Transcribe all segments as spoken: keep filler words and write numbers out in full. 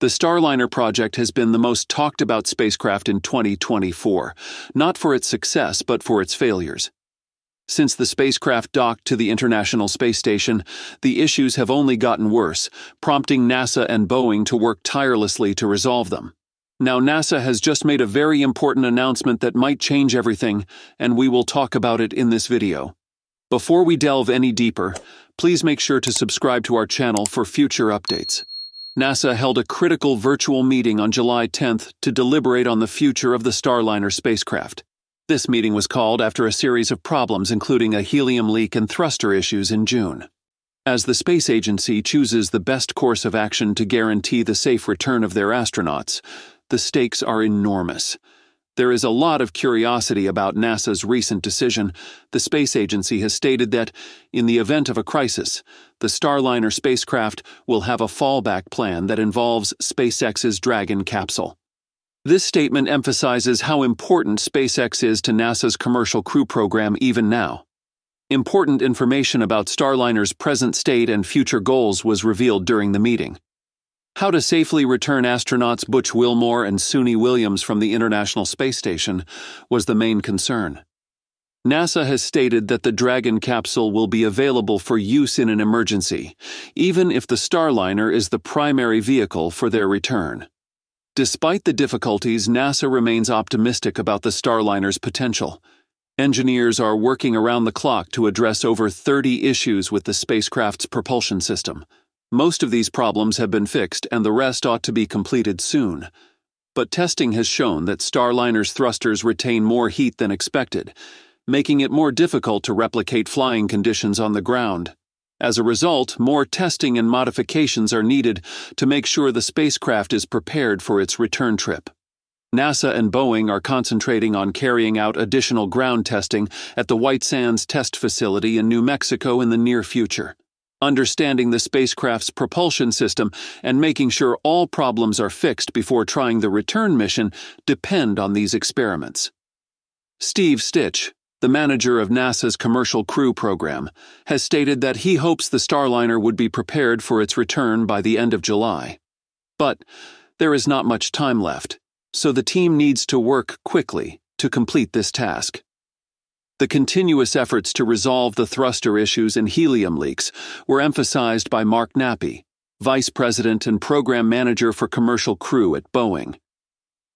The Starliner project has been the most talked about spacecraft in twenty twenty-four, not for its success but for its failures. Since the spacecraft docked to the International Space Station, the issues have only gotten worse, prompting NASA and Boeing to work tirelessly to resolve them. Now, NASA has just made a very important announcement that might change everything, and we will talk about it in this video. Before we delve any deeper, please make sure to subscribe to our channel for future updates. NASA held a critical virtual meeting on July tenth to deliberate on the future of the Starliner spacecraft. This meeting was called after a series of problems, including a helium leak and thruster issues in June. As the space agency chooses the best course of action to guarantee the safe return of their astronauts, the stakes are enormous. There is a lot of curiosity about NASA's recent decision. The space agency has stated that, in the event of a crisis, the Starliner spacecraft will have a fallback plan that involves SpaceX's Dragon capsule. This statement emphasizes how important SpaceX is to NASA's Commercial Crew program even now. Important information about Starliner's present state and future goals was revealed during the meeting. How to safely return astronauts Butch Wilmore and Suni Williams from the International Space Station was the main concern. NASA has stated that the Dragon capsule will be available for use in an emergency, even if the Starliner is the primary vehicle for their return. Despite the difficulties, NASA remains optimistic about the Starliner's potential. Engineers are working around the clock to address over thirty issues with the spacecraft's propulsion system. Most of these problems have been fixed and the rest ought to be completed soon. But testing has shown that Starliner's thrusters retain more heat than expected, making it more difficult to replicate flying conditions on the ground. As a result, more testing and modifications are needed to make sure the spacecraft is prepared for its return trip. NASA and Boeing are concentrating on carrying out additional ground testing at the White Sands Test Facility in New Mexico in the near future. Understanding the spacecraft's propulsion system and making sure all problems are fixed before trying the return mission depend on these experiments. Steve Stitch, the manager of NASA's Commercial Crew program, has stated that he hopes the Starliner would be prepared for its return by the end of July. But there is not much time left, so the team needs to work quickly to complete this task. The continuous efforts to resolve the thruster issues and helium leaks were emphasized by Mark Nappi, Vice President and Program Manager for Commercial Crew at Boeing.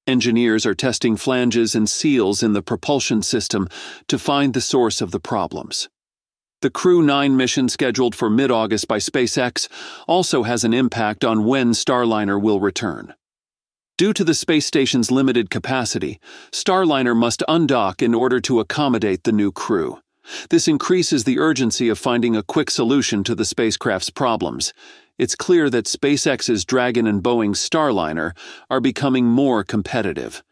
Engineers are testing flanges and seals in the propulsion system to find the source of the problems. The Crew nine mission scheduled for mid-August by SpaceX also has an impact on when Starliner will return. Due to the space station's limited capacity, Starliner must undock in order to accommodate the new crew. This increases the urgency of finding a quick solution to the spacecraft's problems. It's clear that SpaceX's Dragon and Boeing's Starliner are becoming more competitive.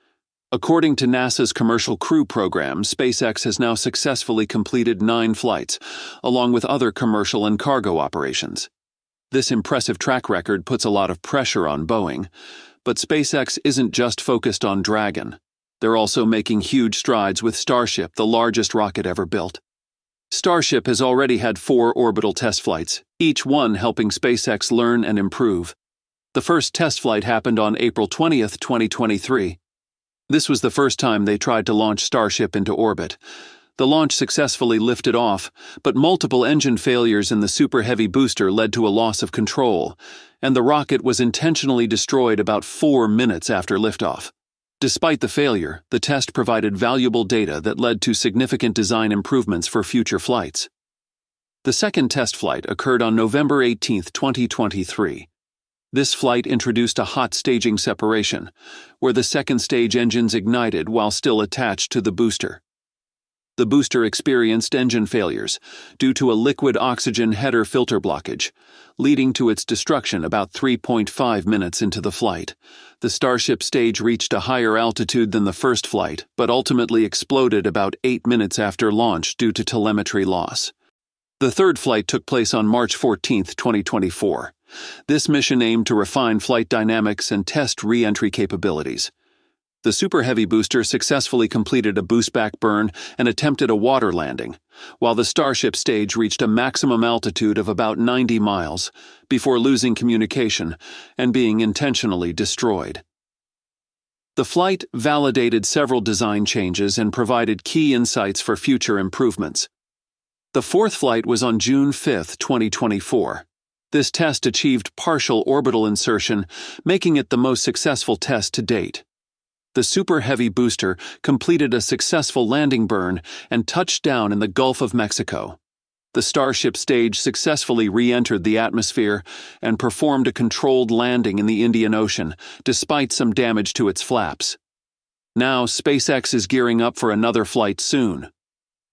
According to NASA's Commercial Crew program, SpaceX has now successfully completed nine flights, along with other commercial and cargo operations. This impressive track record puts a lot of pressure on Boeing. But SpaceX isn't just focused on Dragon. They're also making huge strides with Starship, the largest rocket ever built. Starship has already had four orbital test flights, each one helping SpaceX learn and improve. The first test flight happened on April twentieth twenty twenty-three. This was the first time they tried to launch Starship into orbit. The launch successfully lifted off, but multiple engine failures in the Super Heavy booster led to a loss of control, and the rocket was intentionally destroyed about four minutes after liftoff. Despite the failure, the test provided valuable data that led to significant design improvements for future flights. The second test flight occurred on November eighteenth twenty twenty-three. This flight introduced a hot staging separation, where the second stage engines ignited while still attached to the booster. The booster experienced engine failures due to a liquid oxygen header filter blockage, leading to its destruction about three point five minutes into the flight. The Starship stage reached a higher altitude than the first flight, but ultimately exploded about eight minutes after launch due to telemetry loss. The third flight took place on March fourteenth twenty twenty-four. This mission aimed to refine flight dynamics and test re-entry capabilities. The Super Heavy booster successfully completed a boost-back burn and attempted a water landing, while the Starship stage reached a maximum altitude of about ninety miles before losing communication and being intentionally destroyed. The flight validated several design changes and provided key insights for future improvements. The fourth flight was on June fifth, twenty twenty-four. This test achieved partial orbital insertion, making it the most successful test to date. The Super Heavy booster completed a successful landing burn and touched down in the Gulf of Mexico. The Starship stage successfully re-entered the atmosphere and performed a controlled landing in the Indian Ocean, despite some damage to its flaps. Now, SpaceX is gearing up for another flight soon.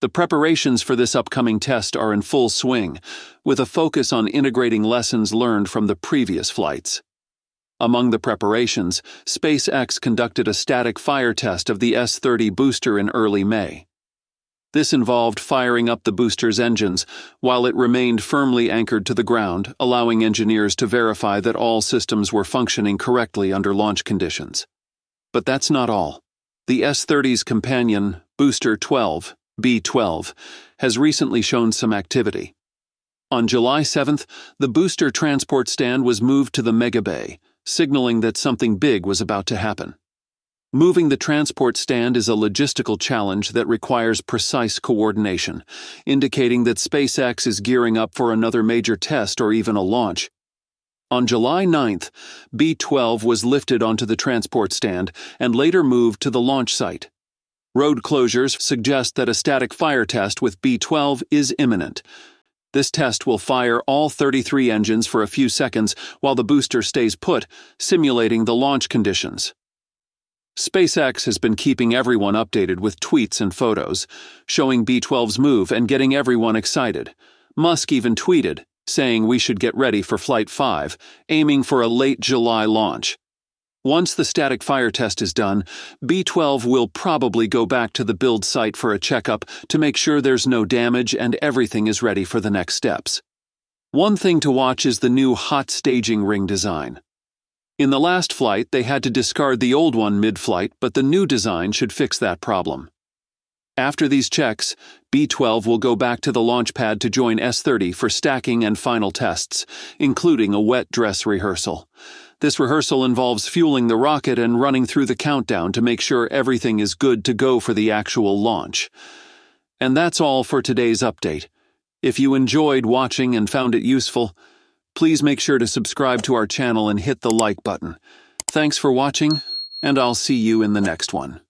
The preparations for this upcoming test are in full swing, with a focus on integrating lessons learned from the previous flights. Among the preparations, SpaceX conducted a static fire test of the S thirty booster in early May. This involved firing up the booster's engines while it remained firmly anchored to the ground, allowing engineers to verify that all systems were functioning correctly under launch conditions. But that's not all. The S thirty's companion, Booster twelve, B twelve, has recently shown some activity. On July seventh, the booster transport stand was moved to the mega bay, signaling that something big was about to happen. Moving the transport stand is a logistical challenge that requires precise coordination, indicating that SpaceX is gearing up for another major test or even a launch. On July ninth, B twelve was lifted onto the transport stand and later moved to the launch site. Road closures suggest that a static fire test with B twelve is imminent. This test will fire all thirty-three engines for a few seconds while the booster stays put, simulating the launch conditions. SpaceX has been keeping everyone updated with tweets and photos, showing B twelve's move and getting everyone excited. Musk even tweeted, saying we should get ready for Flight five, aiming for a late July launch. Once the static fire test is done, B twelve will probably go back to the build site for a checkup to make sure there's no damage and everything is ready for the next steps. One thing to watch is the new hot staging ring design. In the last flight, they had to discard the old one mid-flight, but the new design should fix that problem. After these checks, B twelve will go back to the launch pad to join S thirty for stacking and final tests, including a wet dress rehearsal. This rehearsal involves fueling the rocket and running through the countdown to make sure everything is good to go for the actual launch. And that's all for today's update. If you enjoyed watching and found it useful, please make sure to subscribe to our channel and hit the like button. Thanks for watching, and I'll see you in the next one.